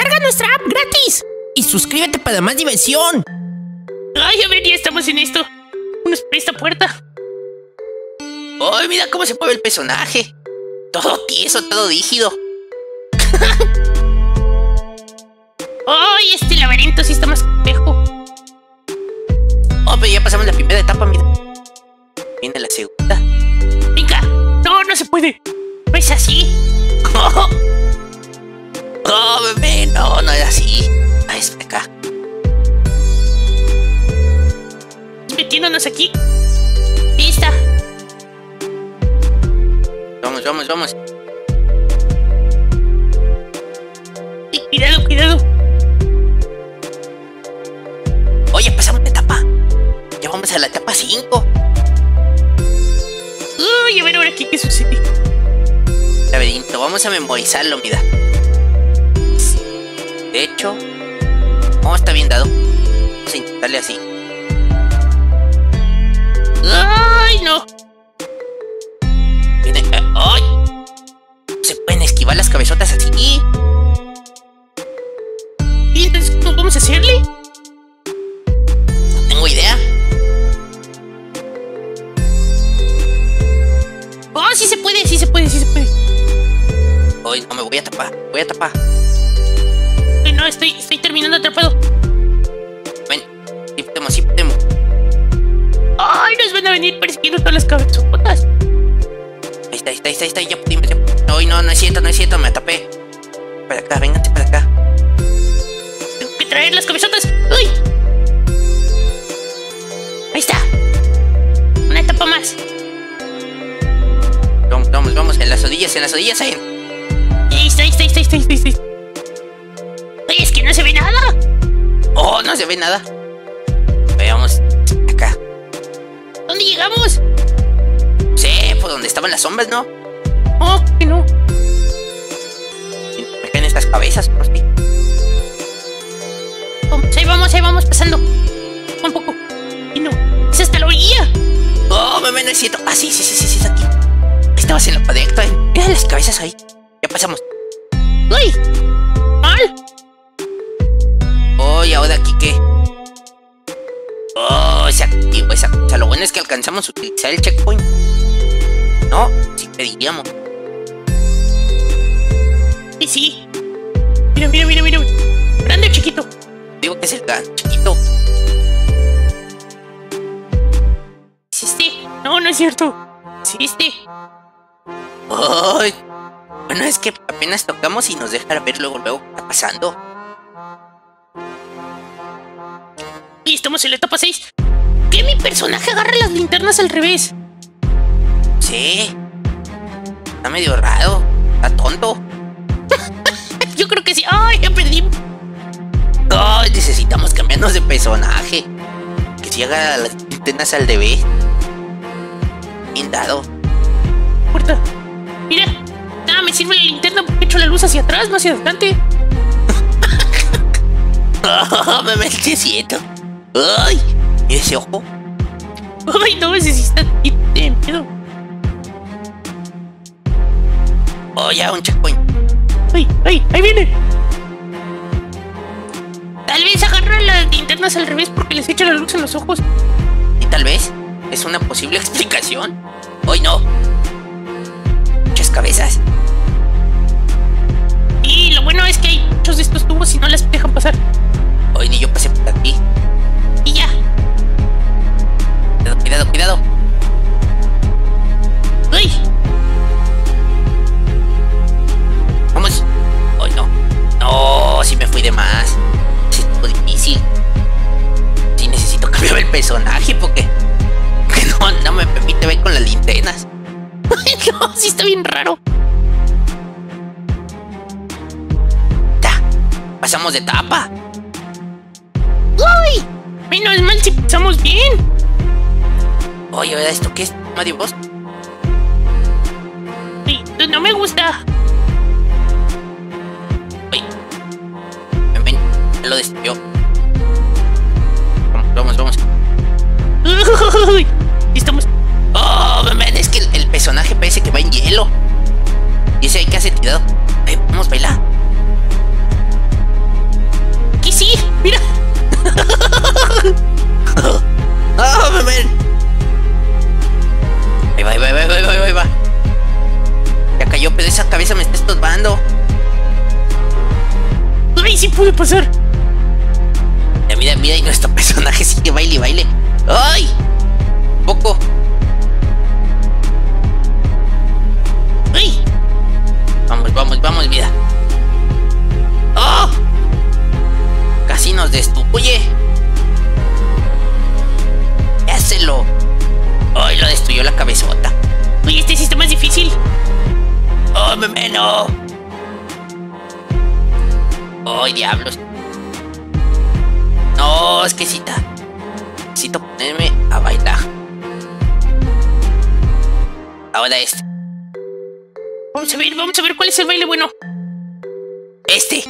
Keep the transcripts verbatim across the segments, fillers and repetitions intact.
Descarga nuestra app gratis y suscríbete para más diversión. Ay, a ver, ya estamos en esto. Nos abre esta puerta. Ay, mira cómo se mueve el personaje. Todo tieso, todo rígido. Ay, este laberinto sí está más complejo. Oh, pero ya pasamos la primera etapa, mira. Viene la segunda. Venga, no, no se puede. ¿No es así? Oh, oh bebé, no, no es así. Ah, es acá. Metiéndonos aquí. Pista. Vamos, vamos, vamos. Sí, cuidado, cuidado. Oye, pasamos la etapa. Ya vamos a la etapa cinco. Uy, a ver ahora aquí qué sucede. Laberinto, vamos a memorizarlo, mira. De hecho, no está bien dado. Vamos a intentarle así. ¡Ay, no! Viene, ¡ay! Se pueden esquivar las cabezotas así. ¿Y entonces cómo vamos a hacerle? No tengo idea. ¡Oh, sí se puede, sí se puede, sí se puede! ¡Ay, no, me voy a tapar, voy a tapar! Ay, no, estoy, estoy terminando atrapado. Ven, tiptemos, tiptemos. ¡Ay, nos van a venir persiguiendo todas las cabezotas! Ahí está, ahí está, ahí está, ahí está, ya pudimos. ¡Ay, no, no es cierto, no es cierto, me atapé! Para acá, véngate para acá. ¡Tengo que traer las cabezotas! ¡Ay! ¡Ahí está! ¡Una etapa más! Vamos, vamos, vamos, en las rodillas, en las rodillas, ahí. Ahí está, ahí está, ahí está, ahí está, ahí está. Ay, es que no se ve nada. Oh, no se ve nada. Veamos, acá. ¿Dónde llegamos? No sé, por donde estaban las sombras, ¿no? Oh, que no. Me caen estas cabezas, por fin. Vamos, ahí vamos, ahí vamos, pasando. Un poco. Y no, es hasta la orilla. Oh, me ven, es cierto. Ah, sí, sí, sí, sí, sí, está aquí. Estabas en la pared, mira las cabezas ahí. Ya pasamos. ¡Uy! ¡Mal! ¡Oh! ¿Y ahora aquí qué? ¡Oh! Esa, esa, o sea, lo bueno es que alcanzamos a utilizar el checkpoint. No, si pediríamos. Sí, sí. Mira, mira, mira, mira. Grande o chiquito. Digo que es el grande, chiquito. ¿Es este? No, no es cierto. ¿Es este? Oh, bueno, es que apenas tocamos y nos dejan ver luego, luego qué está pasando. Y estamos en la etapa seis. ¿Qué mi personaje agarra las linternas al revés? Sí. Está medio raro. Está tonto. Yo creo que sí. ¡Ay, ya perdí! Oh, necesitamos cambiarnos de personaje. Que si haga las linternas al revés. Bien dado. Puerta. Mira, nada me sirve la linterna porque echo la luz hacia atrás, no hacia adelante. Oh, me metí siento. Ay, ¿y ese ojo? Ay, no, ese sí está de miedo. Oh, ya, un checkpoint. Ay, ay, ahí viene. Tal vez agarran las linternas al revés porque les echa la luz en los ojos. Y tal vez es una posible explicación. Ay, no. Cabezas. Y lo bueno es que hay muchos de estos tubos y no las dejan pasar. Hoy ni yo pasé por aquí. Y ya. Cuidado, cuidado, cuidado. ¡Uy! Vamos. Hoy no. No, si me fui de más. Es todo difícil. Si necesito cambiar el personaje porque, porque no, no me permite ver con las linternas. No, sí está bien raro. Ya, pasamos de etapa. ¡Uy! Menos mal si pasamos bien. Oye, ¿verdad? ¿Esto qué es? ¿Mario Bros? Sí, no me gusta. Uy. Ven, ven, lo destruyó. Vamos, vamos, vamos. Uy, estamos. Oh, man, es que el, el personaje parece que va en hielo. Y ese ahí que hace tirado. Vamos, baila. ¡Ay, sí pude pasar! Mira, mira, mira, y nuestro personaje sigue baile y baile. ¡Ay! Poco. ¡Ay! Vamos, vamos, vamos, mira. ¡Oh! Casi nos destruye. ¡Hácelo! ¡Ay, lo destruyó la cabezota! ¡Oye, este sistema es difícil! ¡Oh, me meno! ¡Ay, diablos! No, es que cita. Necesito ponerme a bailar. Ahora este. Vamos a ver, vamos a ver cuál es el baile bueno. Este.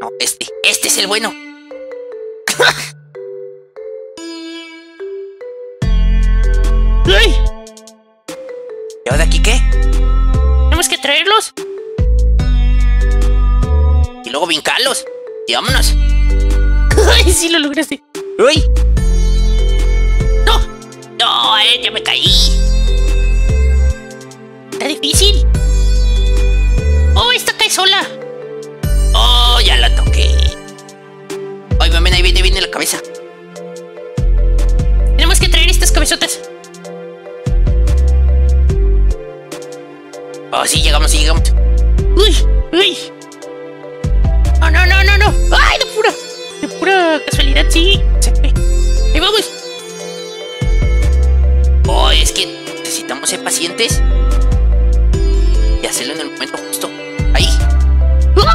No, este. Este es el bueno. ¡Ay! ¿Y ahora aquí qué? ¿Tenemos que traerlos? Y luego vincarlos. Y vámonos. ¡Ay, sí lo lograste! ¡Uy! ¡No! ¡No! Eh, ¡ya me caí! ¡Está difícil! ¡Oh, esta cae sola! ¡Oh, ya la toqué! ¡Ay, mamen! Ahí viene, viene la cabeza. Tenemos que traer estas cabezotas. Oh, sí, llegamos, sí, llegamos. ¡Uy! ¡Uy! No, no, no, no, no. ¡Ay, de pura! De pura casualidad, sí. ¡Ahí vamos! Oh, es que necesitamos ser pacientes y hacerlo en el momento justo. ¡Ahí!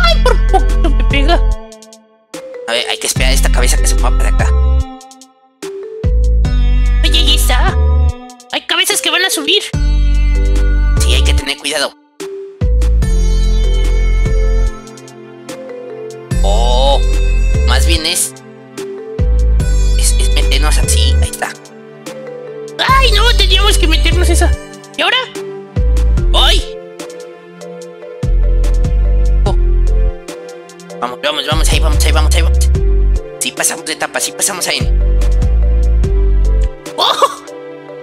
¡Ay, por poco me pega! A ver, hay que esperar esta cabeza que se mueva para acá. Oye, ahí está. Hay cabezas que van a subir. Sí, hay que tener cuidado. Oh, más bien es, es es meternos así, ahí está. Ay, no, teníamos que meternos esa. ¿Y ahora? ¡Ay! Oh. Vamos, vamos, vamos, ahí vamos, ahí vamos, ahí vamos. Sí pasamos de etapa, sí pasamos ahí. ¡Oh!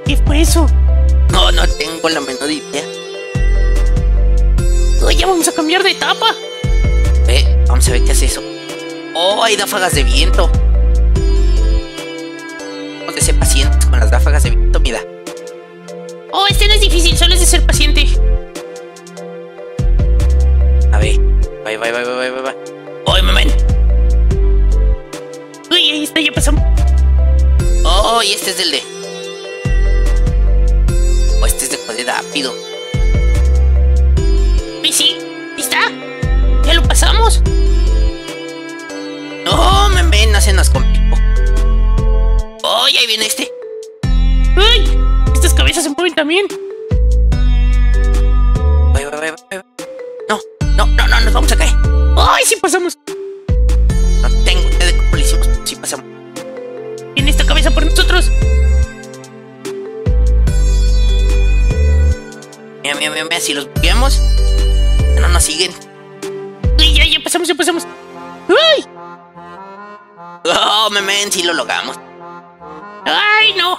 ¿Qué fue eso? No, no tengo la menor idea. Oh, ya vamos a cambiar de etapa. Eh, vamos a ver qué hace eso. Oh, hay ráfagas de viento. Tenemos que ser pacientes con las ráfagas de viento, mira. Oh, este no es difícil, solo es de ser paciente. A ver, va, va, va, va, va, va. ¡Ay, mamén! Uy, ahí está, ya pasamos. Oh, y este es del de. Oh, este es de poder rápido. Sí, sí, ¿está? ¿Ya lo pasamos? No, men, ven, no se nos complicó. ¡Oh, ahí viene este! ¡Ay! Estas cabezas se mueven también. Ay, ay, ay, ay. No, no, no, no, nos vamos a caer. ¡Ay, sí pasamos! No tengo idea de cómo lo hicimos, sí pasamos. ¡Viene esta cabeza por nosotros! Mira, mira, mira, mira, si los bugueamos, no nos siguen. ¡Ay, ya, ya pasamos, ya pasamos! ¡Ay! ¡Oh, memen! ¡Sí lo logramos! ¡Ay, no!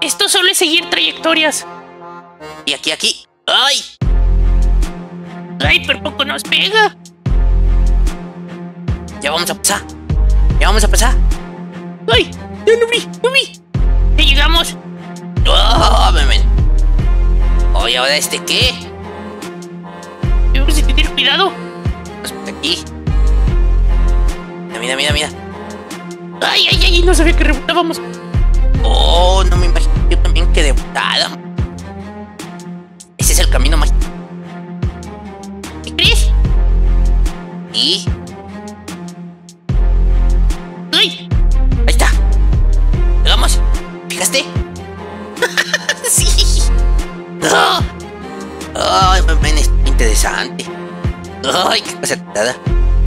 Esto solo es seguir trayectorias. Y aquí, aquí. ¡Ay! ¡Ay, por poco nos pega! Ya vamos a pasar. Ya vamos a pasar. ¡Ay! ¡Ya no vi! ¡No vi! ¡Ya llegamos! ¡Oh, memen! ¡Oye, ahora este qué! Tenemos que tener cuidado. Aquí. Mira, mira, mira. Ay, ay, ay, no sabía que rebotábamos. Oh, no me imagino yo también que debutada. Ese es el camino más. ¿Qué crees? Y. ¡Ay! Ahí está. Vamos. ¿Fijaste? Sí. Ay, oh, oh, es interesante. Ay, qué cosa nada.